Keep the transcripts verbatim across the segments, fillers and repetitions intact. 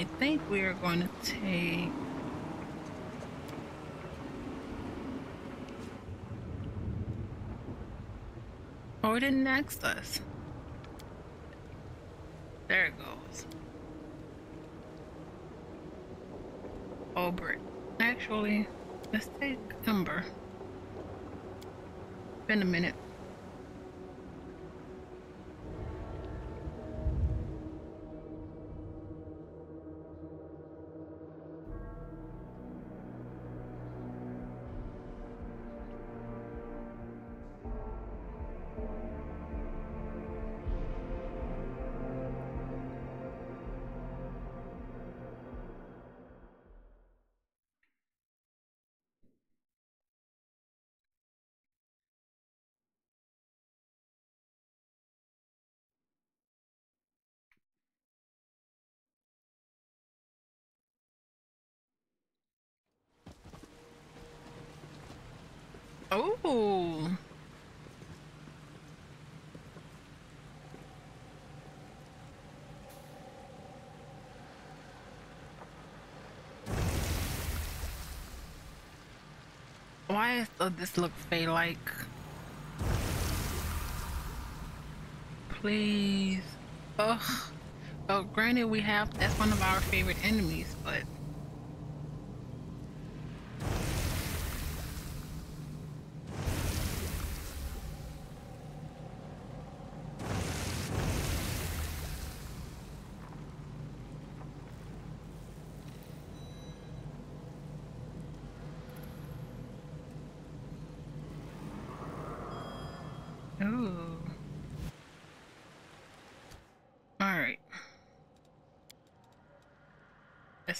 I think we are going to take oh, it didn't ask us. There it goes. Oh, brick. Actually, let's take timber. Been a minute. Oh, why does this look fake? Like, please. Ugh. Well, granted, we have that's one of our favorite enemies, but.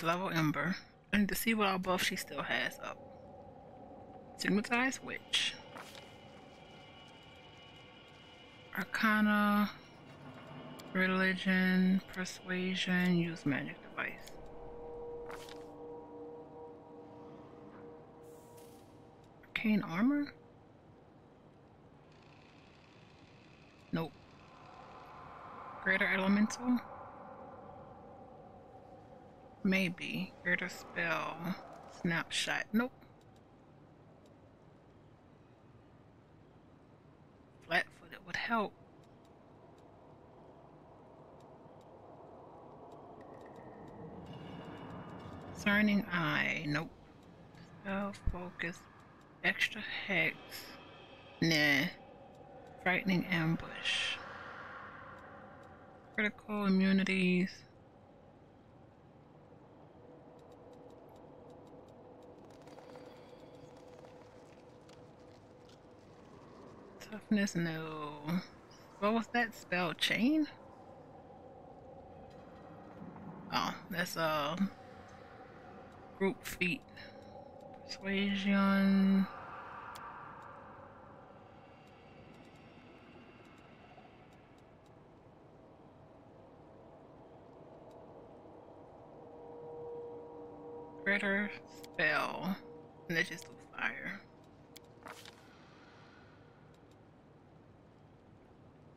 Level Ember and to see what all buff she still has up. Stigmatized Witch, Arcana, Religion, Persuasion, Use Magic Device. Arcane Armor? Nope. Greater Elemental? Maybe. Greater Spell. Snapshot. Nope. Flat-footed would help. Discerning Eye. Nope. Spell Focus. Extra Hex. Nah. Frightening Ambush. Critical Immunities. Toughness, no. What was that spell? Chain? Oh, that's a uh, group feat. Persuasion. Critter spell. And that's just fire.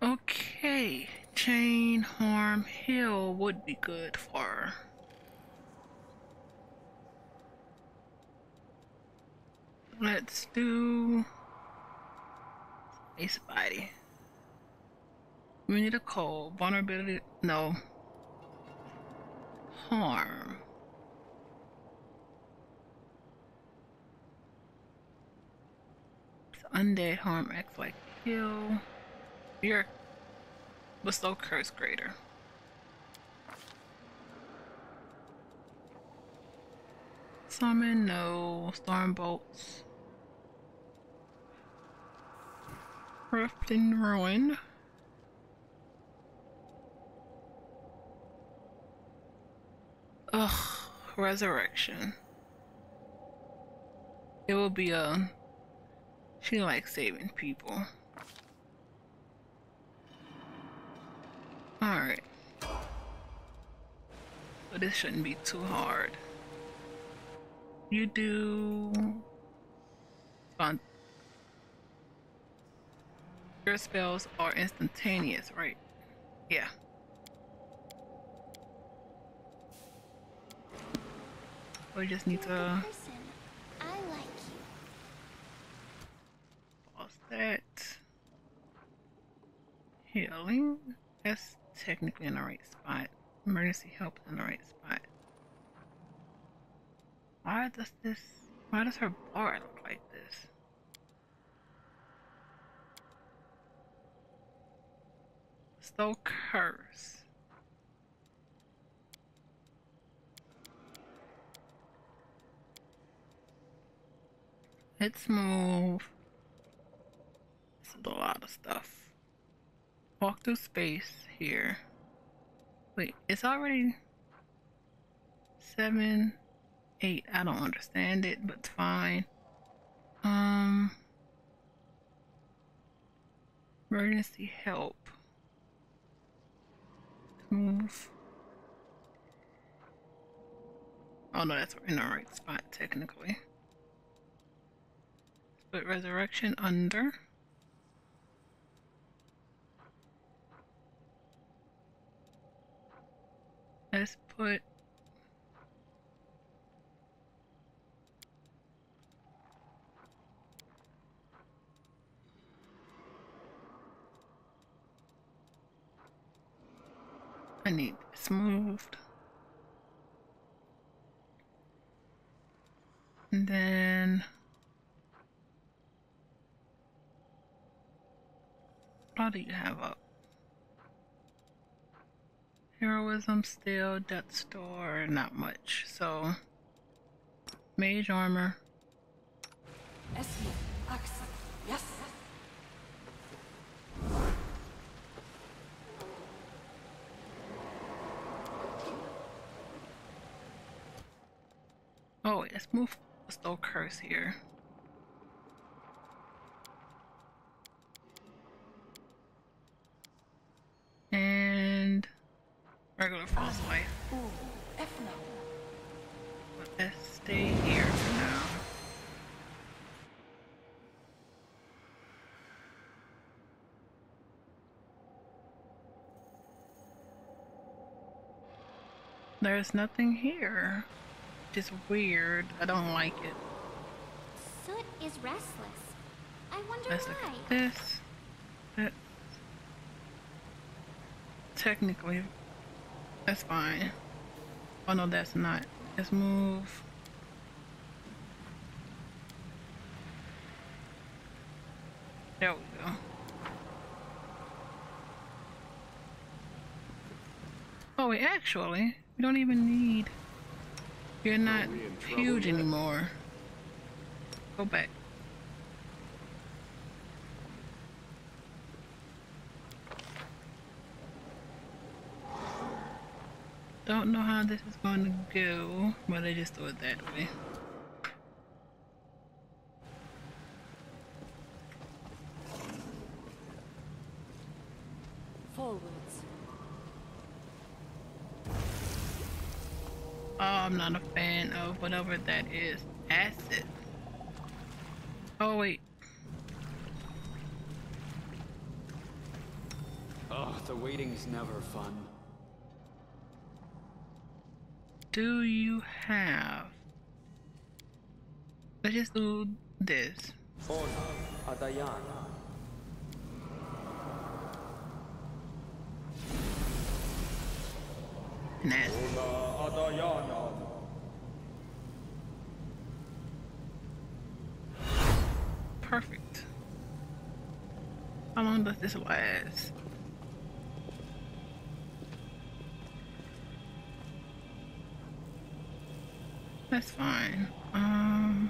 Okay, chain, harm, heal would be good for her. Let's do Ace Body. We need a cold, vulnerability, no. Harm. It's undead harm acts like heal. You're bestow curse greater. Summon, no. Storm bolts. Rift and Ruin. Ugh, Resurrection. It will be a. She likes saving people. Alright, but this shouldn't be too hard. You do fun. Your spells are instantaneous, right? Yeah. We just need to pause that. Healing. That's technically in the right spot. Emergency help is in the right spot. Why does this? Why does her bar look like this? Still curse. Let's move. This is a lot of stuff. Walk through space here. Wait, it's already seven, eight. I don't understand it, but it's fine. Um, emergency help. Let's move. Oh no, that's in the right spot technically. Put resurrection under. Let's put I need this moved. And then what do you have up? Heroism, steel, death star, not much. So, mage armor. Yes. Oh, wait, let's move stole curse here. Regular false life. But let's stay here for now. There's nothing here. Just weird. I don't like it. Soot is restless. I wonder let's look why. At this. That's technically. That's fine. Oh no, that's not. Let's move. There we go. Oh wait, actually, we don't even need... You're not huge anymore. Go back. Don't know how this is going to go, but I just threw it that way. Forwards. Oh, I'm not a fan of whatever that is. Acid. Oh wait. Oh, the waiting's never fun. Do you have? Let's just do this. Nice. Perfect. How long does this last? That's fine. Um,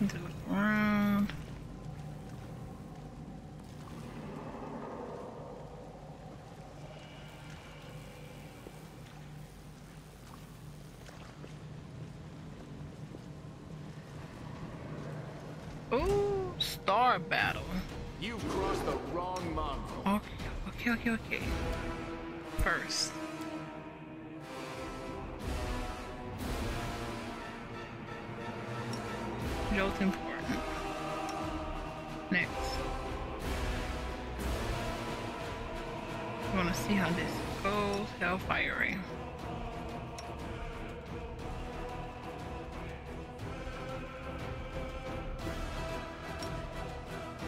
need to look around. Ooh, Star Rattle. You've crossed the wrong month. Okay, okay, okay. First. Jolt important. Next. see how this goes. Hellfiring.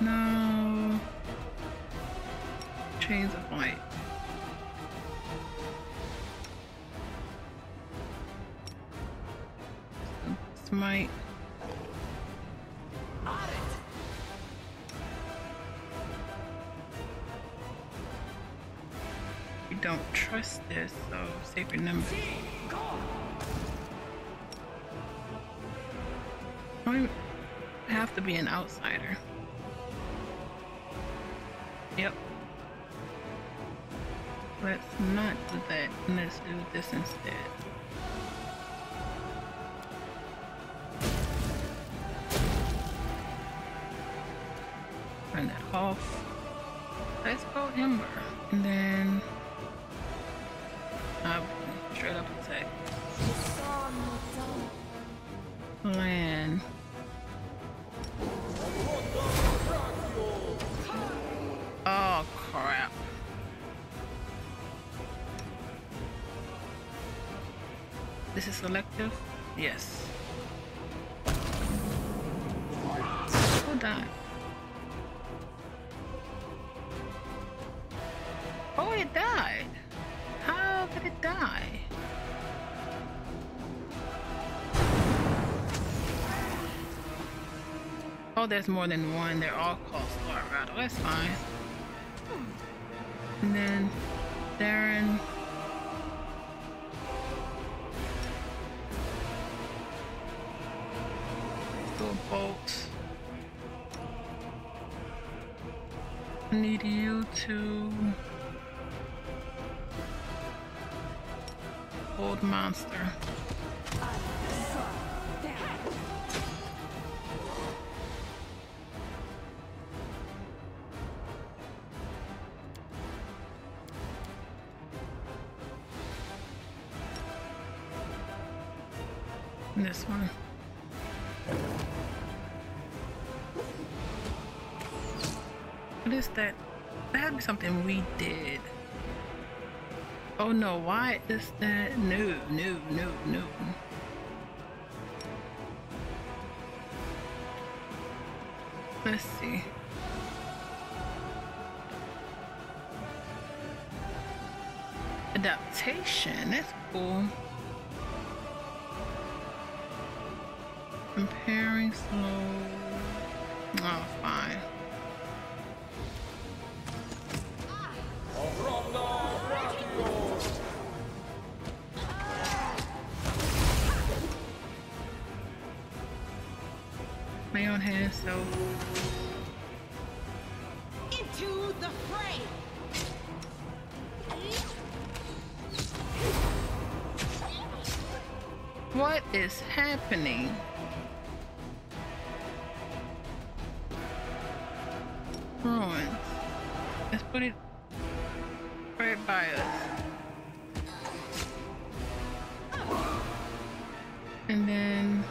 No. Chains of Light. Smite. We don't trust this, so sacred number. I don't have to be an outsider. Yep. Let's not do that. Let's do this instead. Turn that off. Let's go Ember. And then I'll straight up attack. Land. Oh crap. This is selective? Yes. Who died? Oh, it died. How did it die? Oh, there's more than one. They're all called Star Rattle. That's fine. And then Darren. Little bolts. Need you to old monster. And this one. What is that? That had to be something we did. Oh no, why is that? No, no, no, no. Let's see. Adaptation, that's cool. Comparing slow. Oh, fine. My own hand, so into the fray. What is happening? Ruins. Let's put it right by us. And then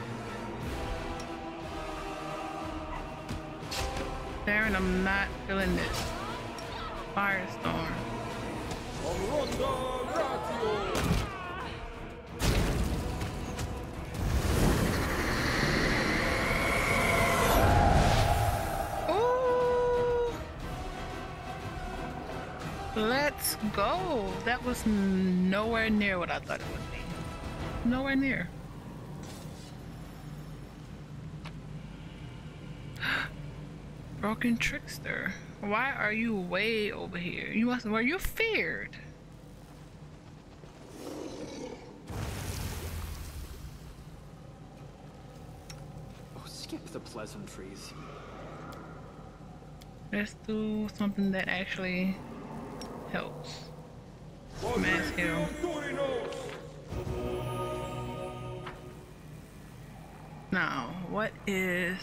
Darren, I'm not feeling this. Firestorm. Let's go. That was nowhere near what I thought it would be. Nowhere near. Broken Trickster. Why are you way over here? You must. Were you feared? Oh, skip the pleasantries. Let's do something that actually helps. Mass heal. Now, what is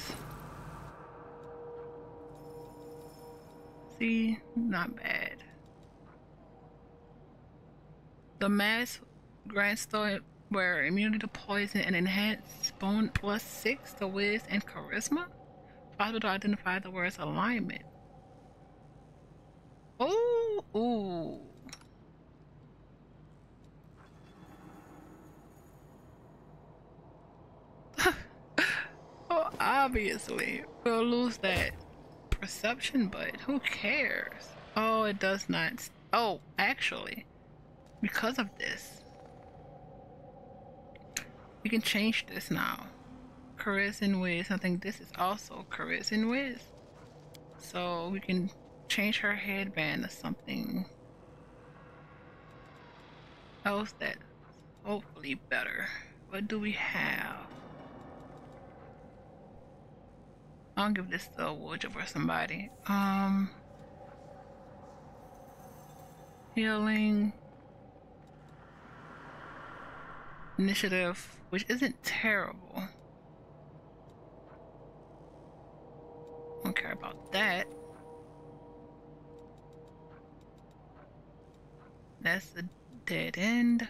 see? Not bad. The mask grants store where immunity to poison and enhanced bone plus six to Wiz and Charisma. Possible to identify the word's alignment. Oh, ooh. obviously. We'll lose that perception, but who cares? Oh, it does not. Oh, actually, because of this, we can change this now. Charisma and Wiz. I think this is also Charisma and Wiz. So we can change her headband to something else that's hopefully better. What do we have? I'll give this to a Wardrobe or somebody. Um, healing, initiative, which isn't terrible. Don't care about that. That's a dead end.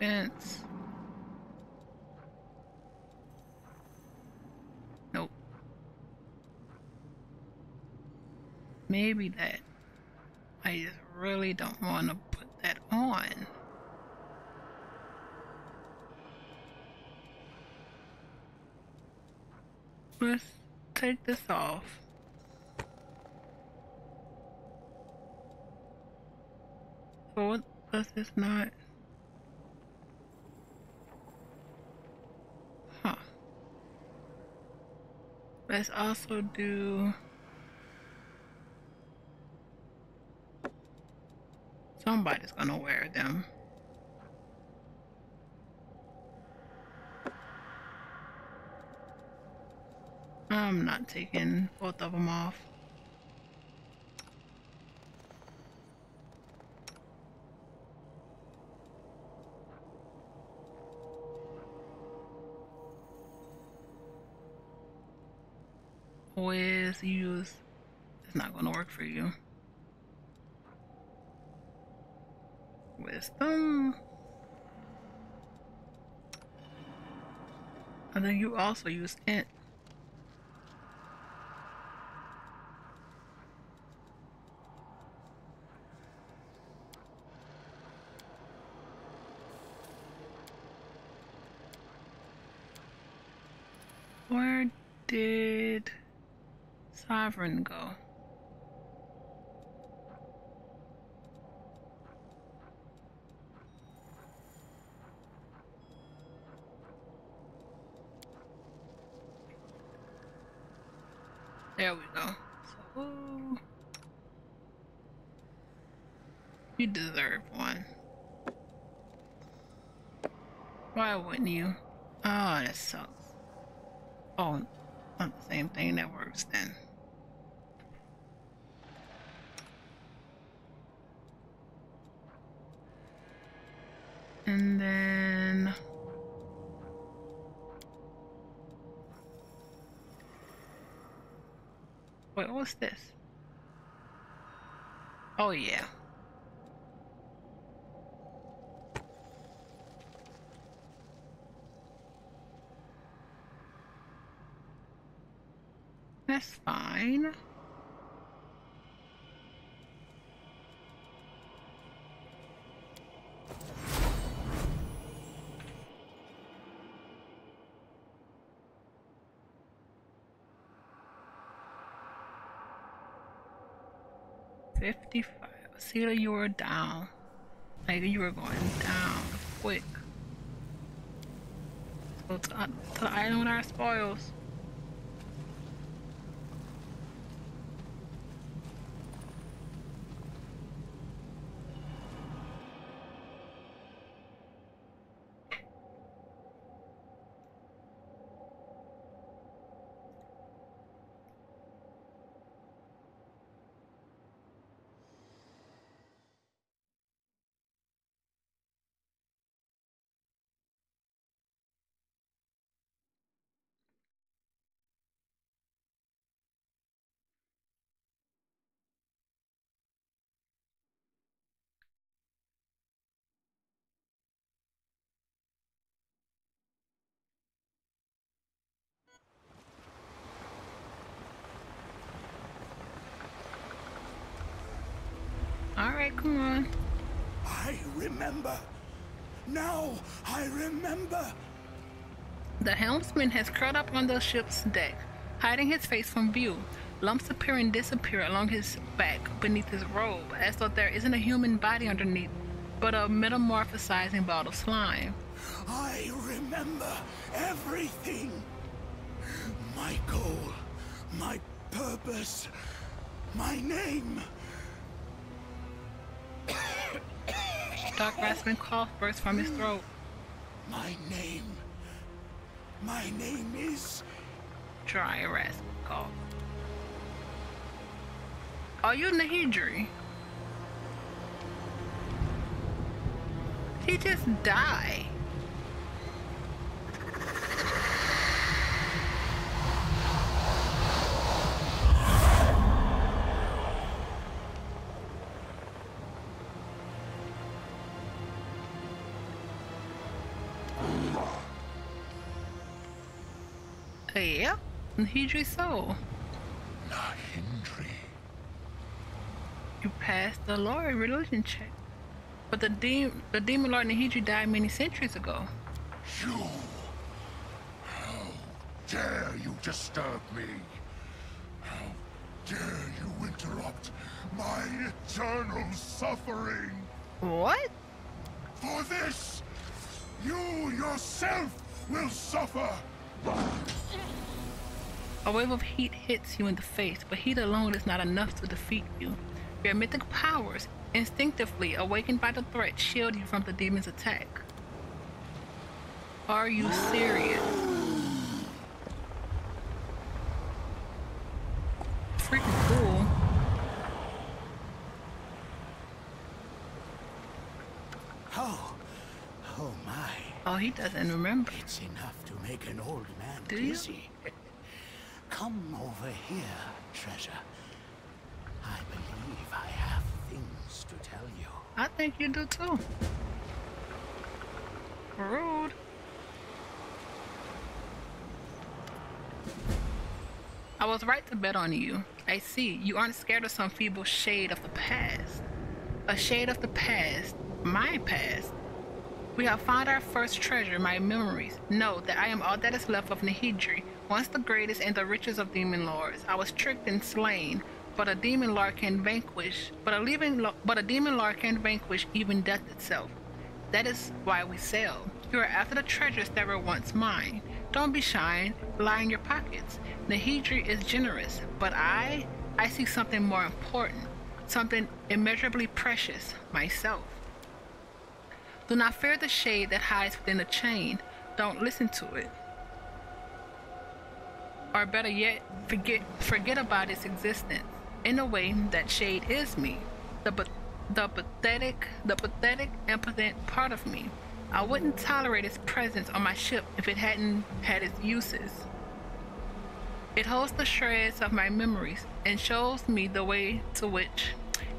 Fence. Nope. Maybe that. I just really don't want to put that on. Let's take this off. So what does this not? Huh. Let's also do somebody's gonna wear them. I'm not taking both of them off. Always use, it's not going to work for you. Wisdom. And then you also use int. Where did Sovereign go? There we go. So, you deserve one. Why wouldn't you? Oh, that sucks. Oh, not the same thing that works then. And then wait, what was this? Oh yeah. That's fine. fifty-five. See, you were down. Like you were going down quick. So to, uh, to the island with our spoils. All right, come on. I remember. Now I remember. The helmsman has curled up on the ship's deck, hiding his face from view. Lumps appear and disappear along his back beneath his robe, as though there isn't a human body underneath, but a metamorphosizing ball of slime. I remember everything. My goal, my purpose, my name. Dark rasping cough bursts from his throat. My name. My name is... Dry rasping cough. Are you Nahidri? He just died. Yep, Nahidri's soul. Nahidri. You passed the Lord religion check, but the de the demon lord Nahidri died many centuries ago. You! How dare you disturb me? How dare you interrupt my eternal suffering? What? For this, you yourself will suffer. A wave of heat hits you in the face, but heat alone is not enough to defeat you. Your mythic powers, instinctively awakened by the threat, shield you from the demon's attack. Are you serious? Freaking cool. Oh, oh my. Oh, he doesn't remember. It's enough to make an old man dizzy. Come over here, treasure. I believe I have things to tell you. I think you do too. Rude. I was right to bet on you. I see. You aren't scared of some feeble shade of the past. A shade of the past. My past. We have found our first treasure, my memories. Know that I am all that is left of Nahidri, once the greatest and the richest of demon lords. I was tricked and slain, but a demon lord can vanquish. But a, but a demon lord can vanquish even death itself. That is why we sail. You are after the treasures that were once mine. Don't be shy. Lie in your pockets. Nahidri is generous, but I, I see something more important, something immeasurably precious: myself. Do not fear the shade that hides within the chain. Don't listen to it. Or better yet, forget forget about its existence. In a way, that shade is me. The, the pathetic, the pathetic, impotent part of me. I wouldn't tolerate its presence on my ship if it hadn't had its uses. It holds the shreds of my memories and shows me the way to which,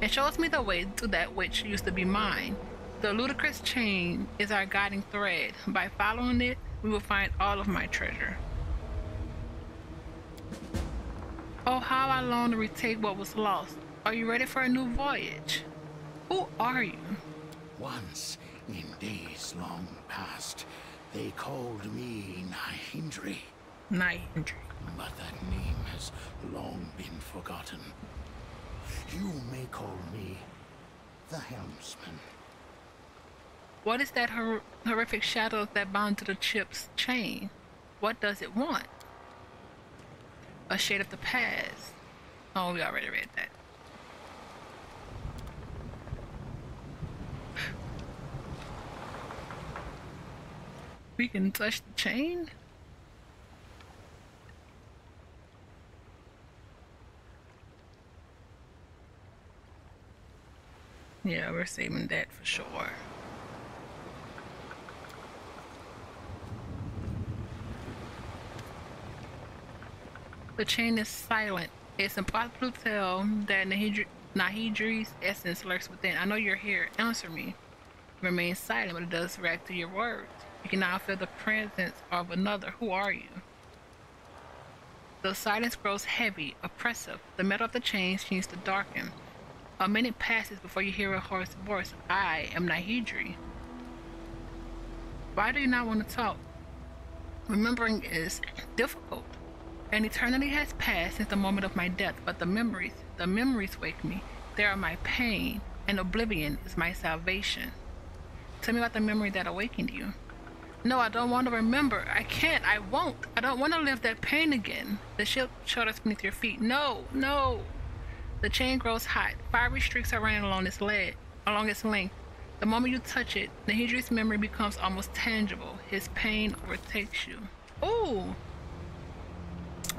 and shows me the way to that which used to be mine. The ludicrous chain is our guiding thread. By following it, we will find all of my treasure. Oh, how I long to retake what was lost. Are you ready for a new voyage? Who are you? Once, in days long past, they called me Nahidri. Nahidri. But that name has long been forgotten. You may call me the Helmsman. What is that hor horrific shadow that bound to the ship's chain? What does it want? A shade of the past. Oh, we already read that. We can touch the chain? Yeah, we're saving that for sure. The chain is silent. It's impossible to tell that Nahidri, Nahidri's essence lurks within. I know you're here. Answer me. Remain silent, but it does react to your words. You can now feel the presence of another. Who are you? The silence grows heavy, oppressive. The metal of the chain seems to darken. A minute passes before you hear a hoarse voice. I am Nahidri. Why do you not want to talk? Remembering is difficult. An eternity has passed since the moment of my death, but the memories, the memories wake me. They are my pain, and oblivion is my salvation. Tell me about the memory that awakened you. No, I don't want to remember. I can't. I won't. I don't want to live that pain again. The ship shudders beneath your feet. No, no. The chain grows hot. Fiery streaks are running along its lead, along its length. The moment you touch it, Nahidri's memory becomes almost tangible. His pain overtakes you. Ooh!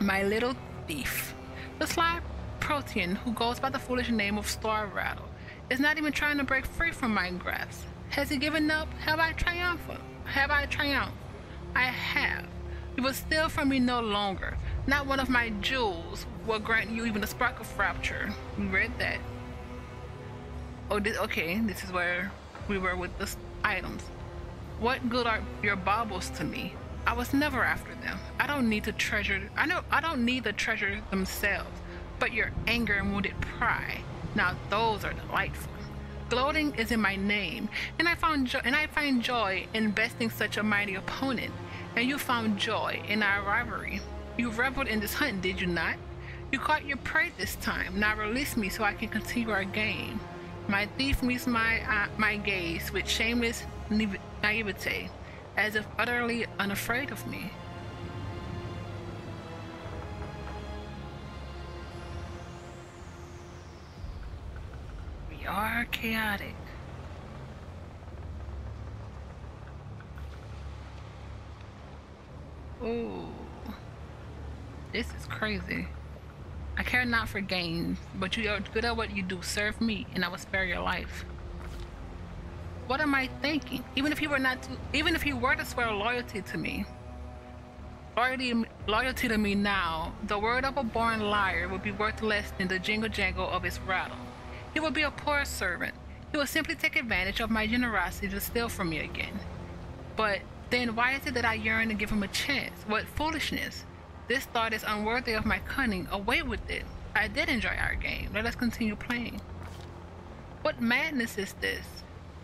My little thief. The sly Protean, who goes by the foolish name of Star Rattle, is not even trying to break free from my grasp. Has he given up? Have I triumphed? Have I triumphed? I have. You will steal from me no longer. Not one of my jewels will grant you even a spark of rapture. We read that. Oh, this, okay, this is where we were with the items. What good are your baubles to me? I was never after them. I don't need the treasure. I know I don't need the treasure themselves, but your anger and wounded pride. Now those are delightful. Gloating is in my name, and I found jo and I find joy in besting such a mighty opponent. And you found joy in our rivalry. You reveled in this hunt, did you not? You caught your prey this time. Now release me so I can continue our game. My thief meets my uh, my gaze with shameless naivete, as if utterly unafraid of me. We are chaotic. Ooh. This is crazy. I care not for gain, but you are good at what you do. Serve me, and I will spare your life. What am I thinking? Even if he were not, to, even if he were to swear loyalty to me, loyalty, loyalty to me now, the word of a born liar would be worth less than the jingle jangle of his rattle. He will be a poor servant. He will simply take advantage of my generosity to steal from me again. But then, why is it that I yearn to give him a chance? What foolishness! This thought is unworthy of my cunning. Away with it. I did enjoy our game. Let us continue playing. What madness is this?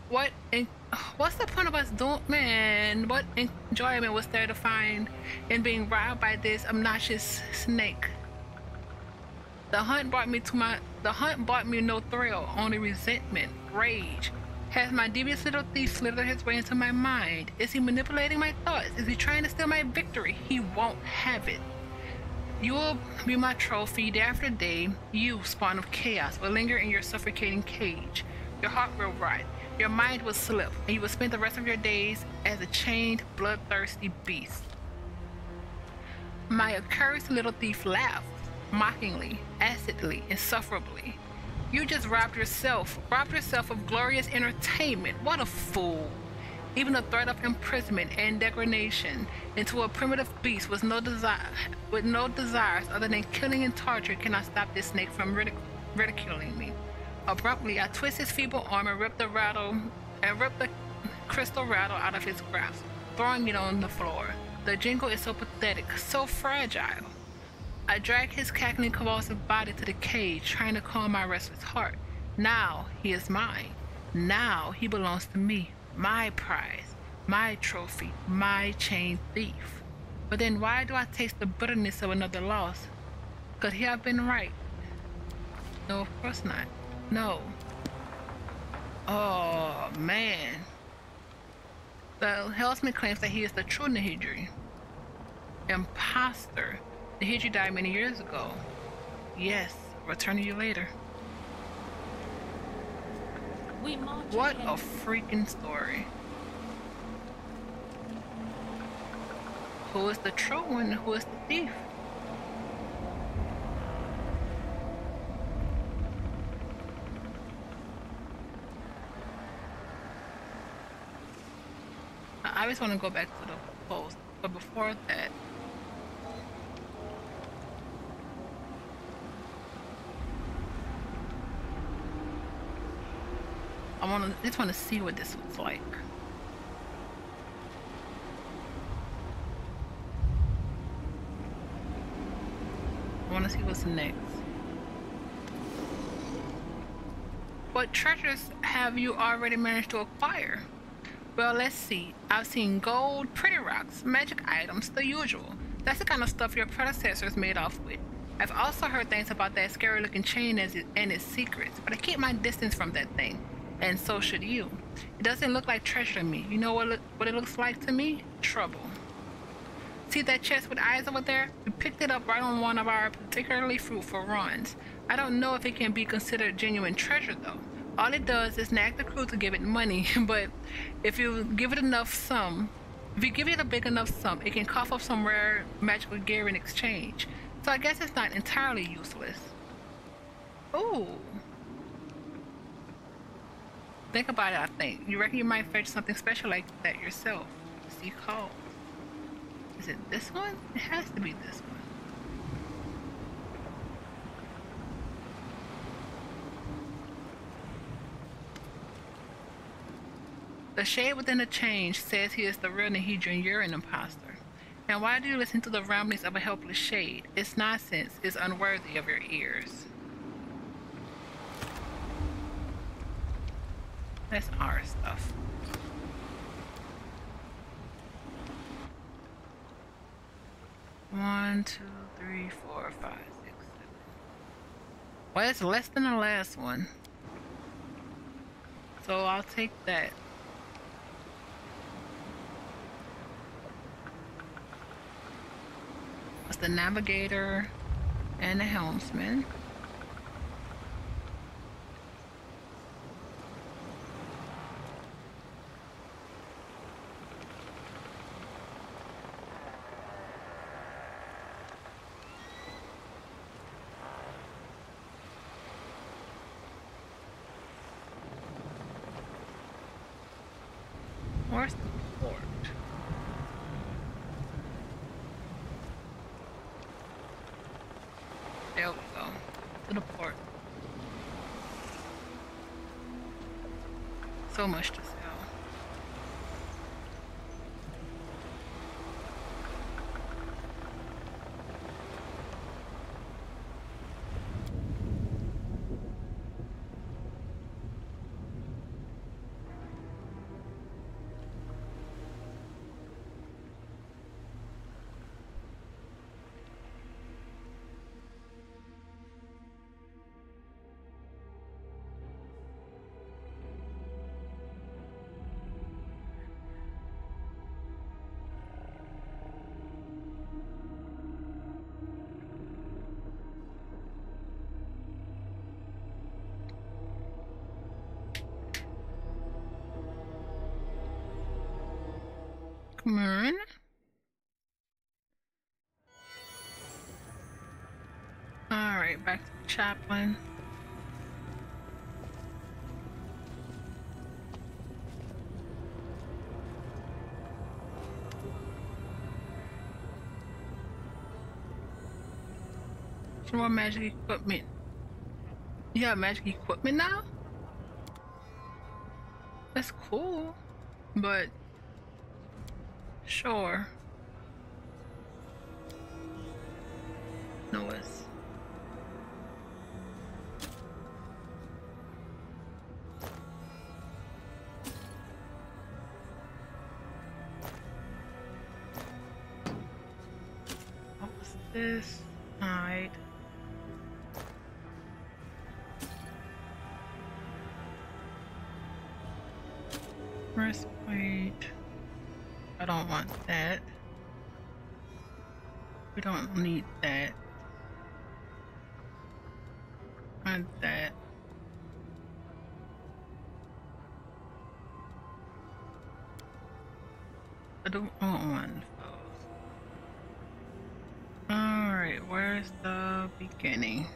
What in what's the point of us doing, man? What enjoyment was there to find in being riled by this obnoxious snake? The hunt brought me to my the hunt brought me no thrill, only resentment, rage. Has my devious little thief slithered his way into my mind? Is he manipulating my thoughts? Is he trying to steal my victory? He won't have it. You will be my trophy day after day. You, spawn of chaos, will linger in your suffocating cage. Your heart will rot. Your mind will slip. And you will spend the rest of your days as a chained, bloodthirsty beast. My accursed little thief laughed, mockingly, acidly, insufferably. You just robbed yourself, robbed yourself of glorious entertainment. What a fool. Even the threat of imprisonment and degradation into a primitive beast with no, desire, with no desires other than killing and torture cannot stop this snake from ridic ridiculing me. Abruptly, I twist his feeble arm and rip the rattle and rip the crystal rattle out of his grasp, throwing it on the floor. The jingle is so pathetic, so fragile. I drag his cackling, convulsive body to the cage, trying to calm my restless heart. Now he is mine. Now he belongs to me. My prize, my trophy, my chained thief. But then why do I taste the bitterness of another loss? Could he have been right? No, of course not. No. Oh, man. The Helmsman claims that he is the true Nahidri. Imposter. Nahidri died many years ago. Yes, return to you later. We what a freaking story. Who is the true one? Who is the thief? I always want to go back to the post, but before that, I want to just want to see what this looks like. I want to see what's next. What treasures have you already managed to acquire? Well, let's see. I've seen gold, pretty rocks, magic items, the usual. That's the kind of stuff your predecessors made off with. I've also heard things about that scary-looking chain and its secrets, but I keep my distance from that thing, and so should you. It doesn't look like treasure to me. You know what, what it looks like to me? Trouble. See that chest with eyes over there? We picked it up right on one of our particularly fruitful runs. I don't know if it can be considered genuine treasure, though. All it does is nag the crew to give it money, but if you give it enough sum, if you give it a big enough sum, it can cough up some rare magical gear in exchange. So I guess it's not entirely useless. Ooh. Think about it, I think. You reckon you might fetch something special like that yourself. See call. Is it this one? It has to be this one. The shade within the change says he is the real Nahidri, you're an imposter. And why do you listen to the ramblings of a helpless shade? It's nonsense. It's unworthy of your ears. That's our stuff. One, two, three, four, five, six, seven. Well, it's less than the last one. So I'll take that. The navigator and the helmsman. Where's the port? There we go. To the port. So much to sell. Moon. All right, back to the chaplain. Some more magic equipment. You have magic equipment now? That's cool, but. Sure. Noise. What was this? All right. Breastplate. I don't want that. We don't need that. Want that. I don't want one of those. Alright, where's the beginning?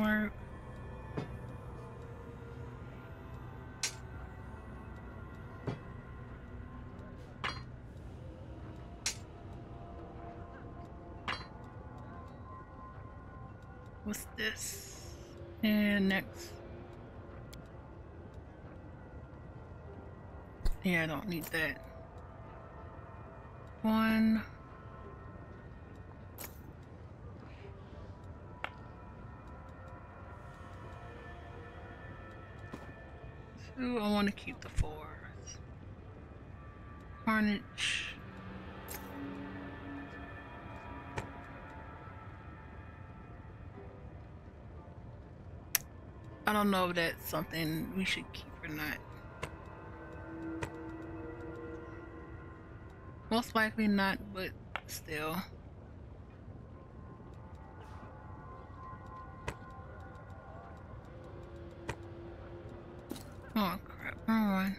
Work. this. And next. Yeah, I don't need that. One. Two, I want to keep the fours. Carnage. I don't know if that's something we should keep or not. Most likely not, but still. Oh crap, wrong one.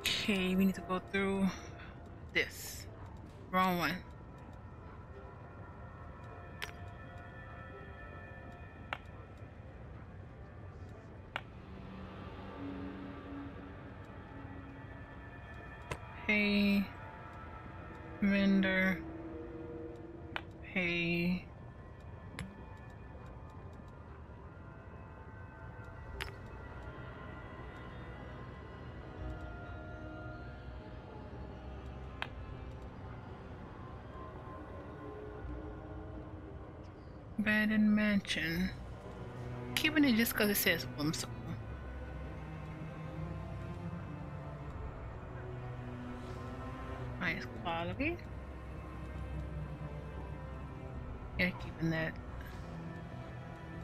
Okay, we need to go through this. Wrong one. Pay, vendor, pay, bed and mansion. Keeping it just because it says whimsical. Okay. Yeah, keeping that.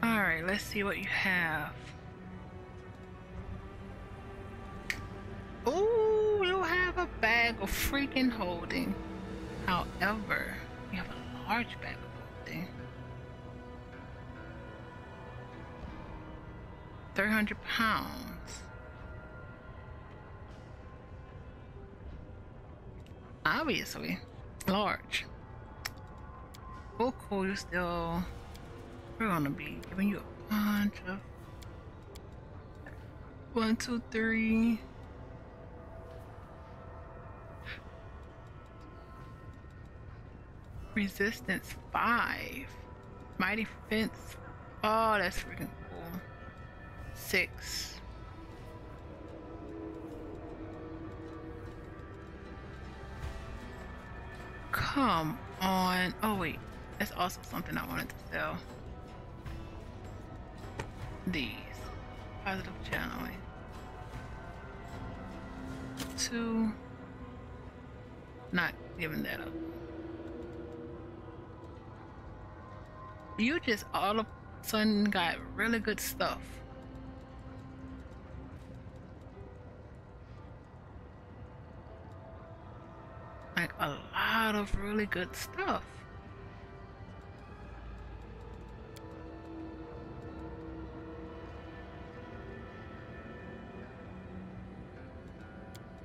Alright, let's see what you have. Ooh, you have a bag of freaking holding. However, you have a large bag of holding. three hundred pounds. Obviously, large. Oh, cool. You still. We're gonna be giving you a bunch of. One, two, three. Resistance five. Mighty fence. Oh, that's freaking cool. Six. Come on. Oh, wait. That's also something I wanted to sell. These. Positive channeling. Two. Not giving that up. You just all of a sudden got really good stuff. Like a lot. Of really good stuff.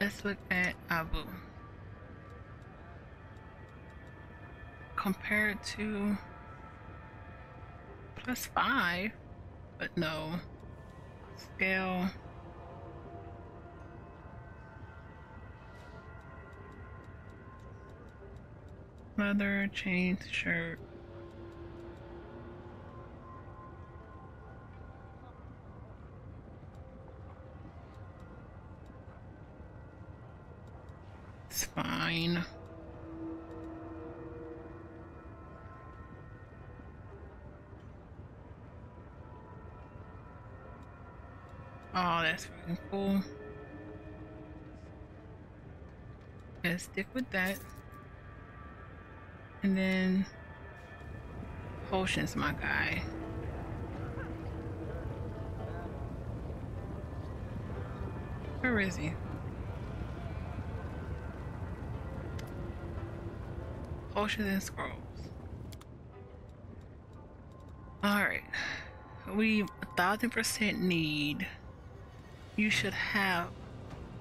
Let's look at Abu. Compared to plus five, but no scale. Leather, chains, shirt. It's fine. Oh, that's really cool. Let's stick with that. And then potions, my guy. Where is he? Potions and scrolls. All right, we a thousand percent need. You should have.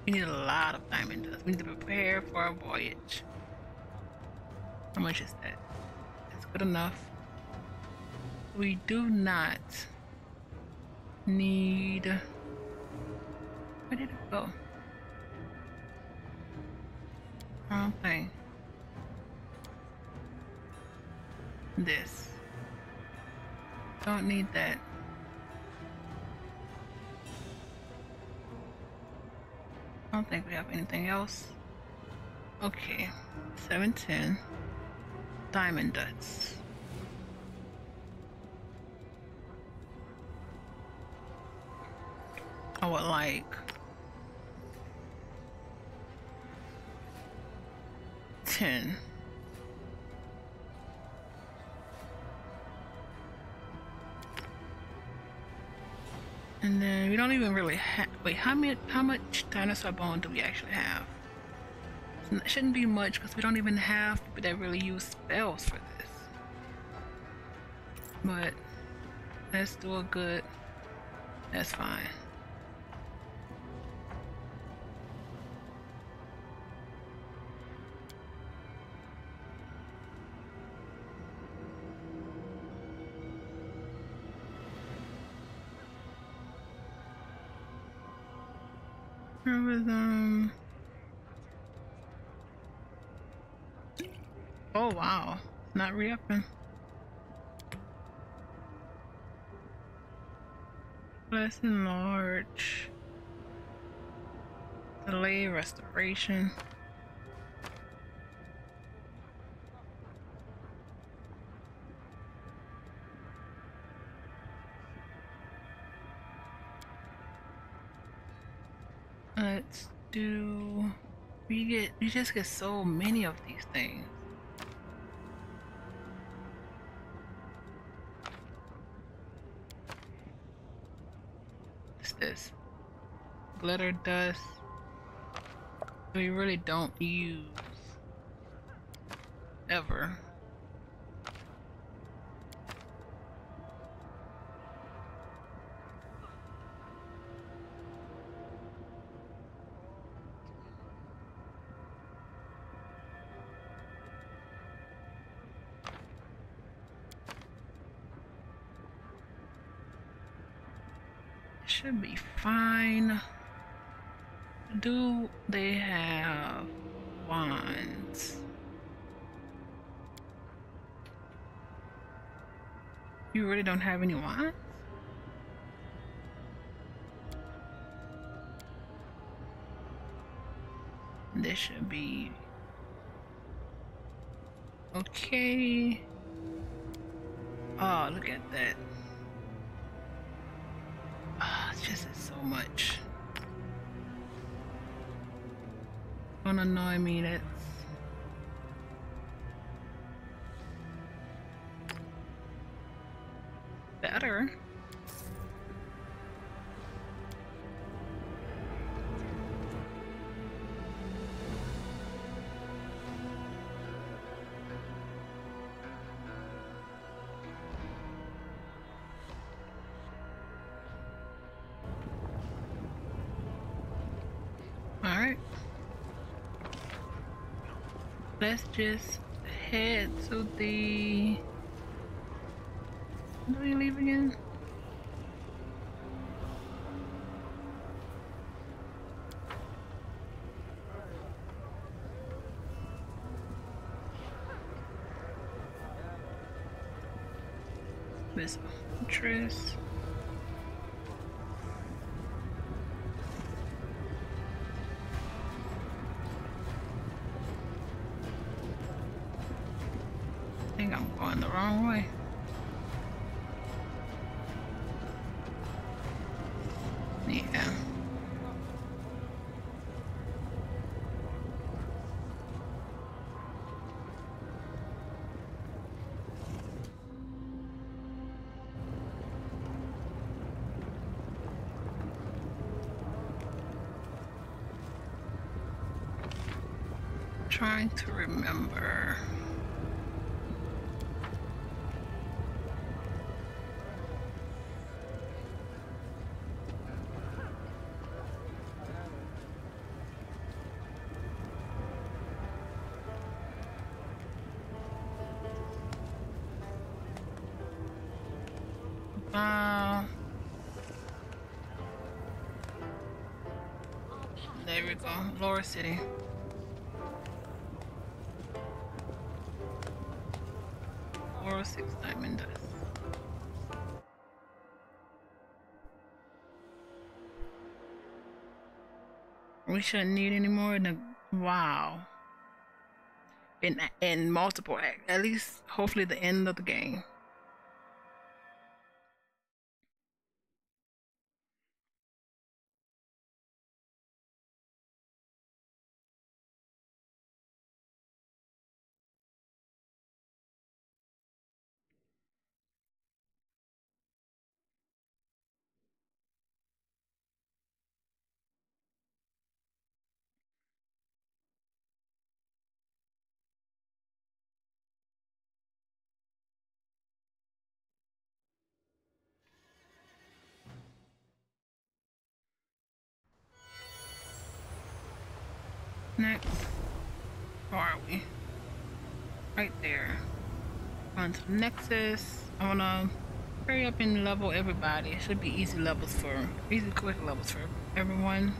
We need a lot of diamond dust. We need to prepare for our voyage. How much is that? That's good enough. We do not need. Where did it go? Wrong thing. this. Don't need that. I don't think we have anything else. Okay, seven ten. Diamond Dust. I would like ten. And then we don't even really have. Wait, how many? How much dinosaur bone do we actually have? It shouldn't be much because we don't even have people that really use spells for this. But let's do a good. That's fine. With, um... oh wow, not re-upping. Let's enlarge. Delay restoration. Let's do. We get. We just get so many of these things. What's this? Glitter dust. We really don't use ever. Should be fine. Do they have wands? You really don't have any wands? This should be okay. Oh, look at that. Just so much. Don't annoy me. That's better. Let's just head to the... Do we leave again? This dress. Going the wrong way. Yeah. Trying to remember. Uh, there we go, Lower City. borrow six diamond dust. We shouldn't need any more in a wow. In in multiple acts, at least hopefully the end of the game. Next, where are we? Right there. On to Nexus. I wanna hurry up and level everybody. It should be easy levels for, easy quick levels for everyone.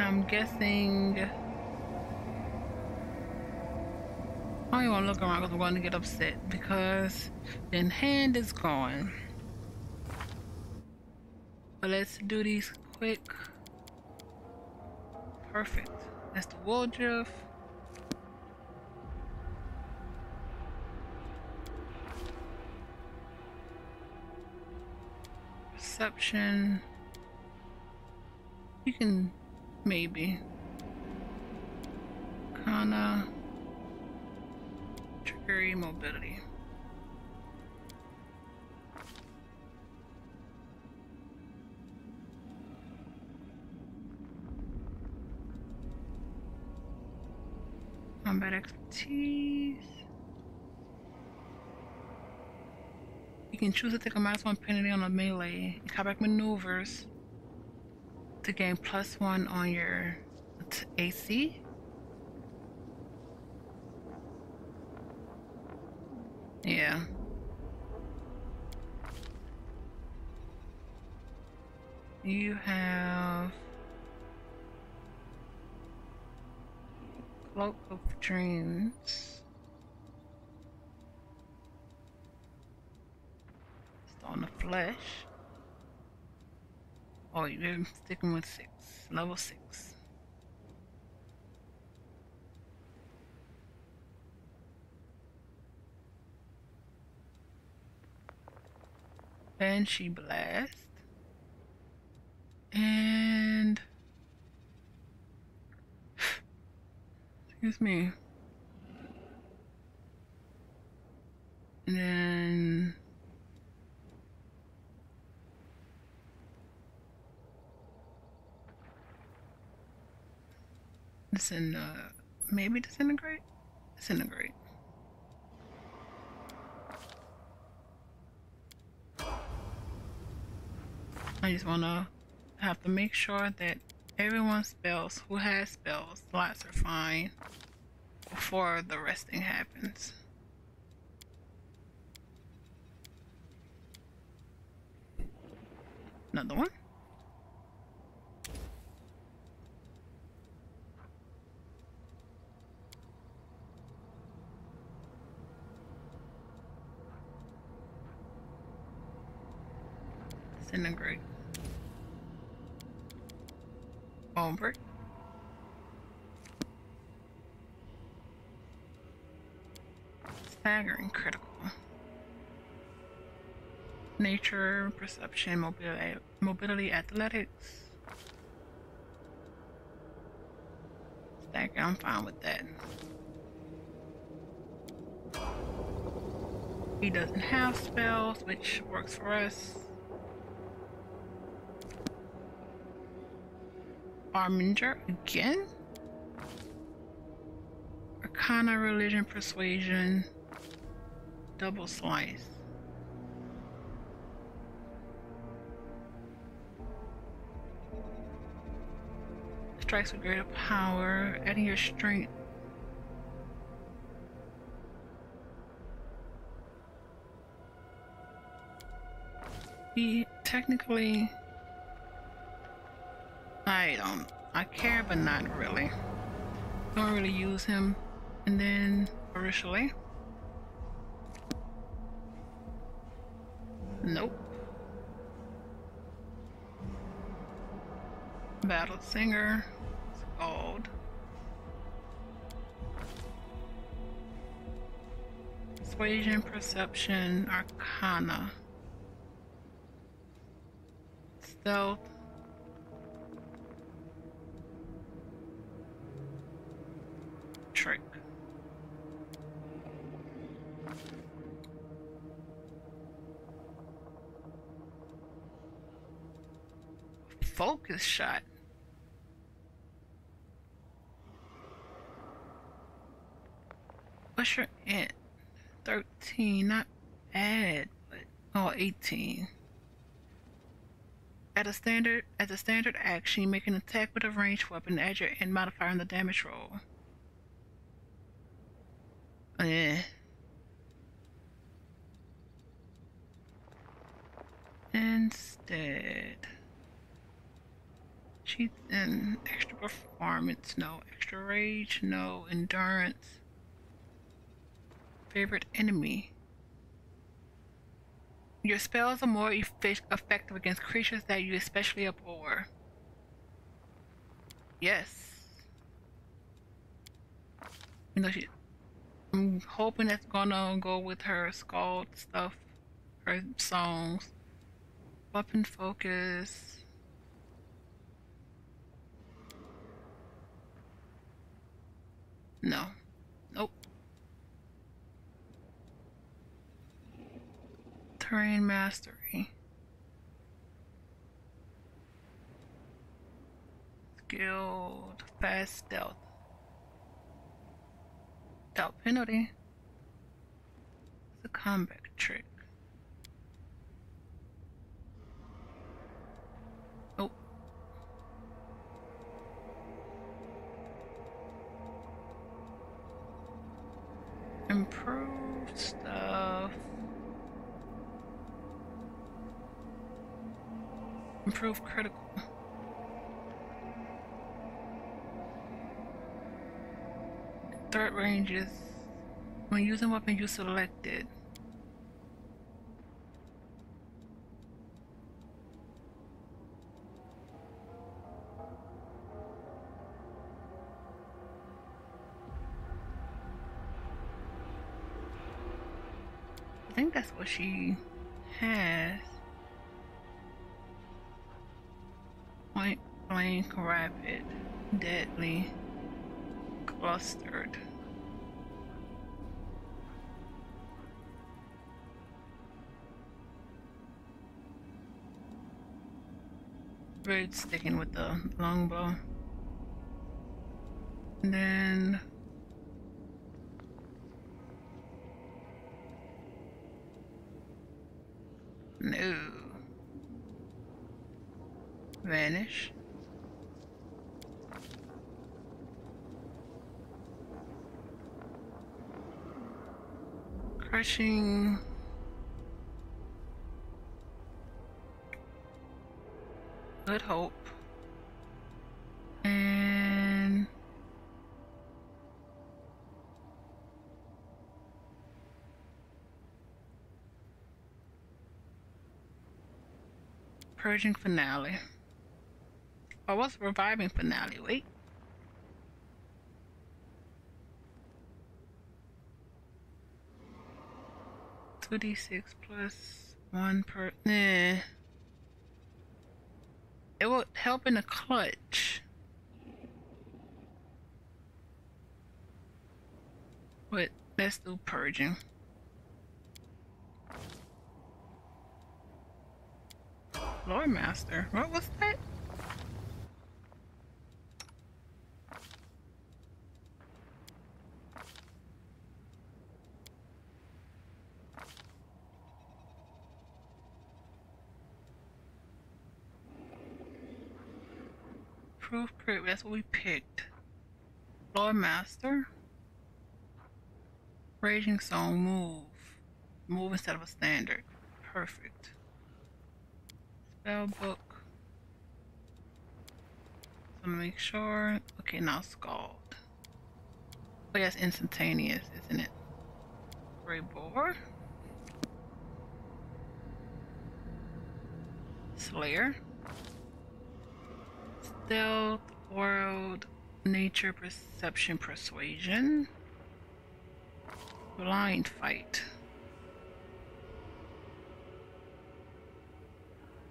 I'm guessing I don't want to look around because I'm going to get upset because the hand is gone. But let's do these quick. Perfect. That's the wardrobe. Perception. You can. Maybe. Kinda. Trickery, mobility. Combat expertise. You can choose to take a minus one penalty on a melee. Combat maneuvers. To gain plus one on your A C, yeah. You have Cloak of Dreams. It's on the flesh. Oh, you're sticking with six. Level six. Banshee Blast. And... excuse me. And then... This in uh, maybe disintegrate? Disintegrate. I just wanna have to make sure that everyone's spells who has spells slots are fine. before the resting happens. Another one. Disintegrate. Bone break. Staggering critical. Nature, perception, mobility, mobility, athletics. Stack, I'm fine with that. He doesn't have spells, which works for us. Arminger again? Arcana, religion, persuasion, double slice. Strikes with greater power, adding your strength. He technically, I don't, I care, but not really. Don't really use him. And then originally, nope. Battle singer. Old persuasion, perception, arcana, stealth, trick. Focus shot. What's your int? thirteen, not bad, but oh, eighteen. At a standard, as a standard action, you make an attack with a ranged weapon, add your int modifier on the damage roll. Eh. Instead, she's in extra performance, no extra rage, no endurance. Favorite enemy. Your spells are more eff- effective against creatures that you especially abhor. Yes. You know, she, I'm hoping that's gonna go with her scald stuff, her songs. Weapon focus. No. Terrain mastery. Skilled. Fast stealth. Stealth penalty. It's a combat trick. Oh. Improved stuff. Improve critical. Threat ranges. When using weapon you selected. I think that's what she has. Point blank, rapid, deadly, clustered. Bridge sticking with the longbow. And then no. Vanish. Crushing. Good hope. And purging finale. Oh, what's reviving finale? Wait. two d six plus one per. Nah. It will help in the clutch. But let's do purging. Lord Master, what was that? Proof, proof, that's what we picked. Lord Master. Raging Song, move. Move instead of a standard. Perfect. Spell book. So I'm gonna make sure. Okay, now Scald. But that's instantaneous, isn't it? Gray Boar. Slayer. Stealth, world, nature, perception, persuasion, blind fight.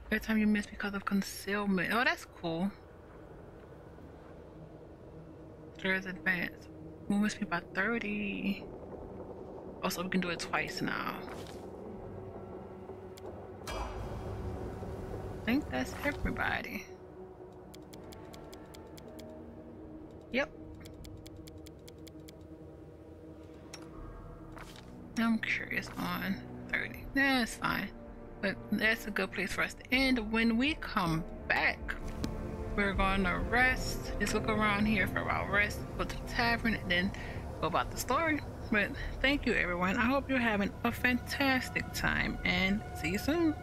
Every time you miss because of concealment. Oh, that's cool. There's advance. Movement speed by thirty. Also, we can do it twice now. I think that's everybody. Yep. I'm curious on thirty. That's fine. But that's a good place for us to end. When we come back, we're gonna rest. Just look around here for about rest, go to the tavern, and then go about the story. But thank you everyone. I hope you're having a fantastic time and see you soon.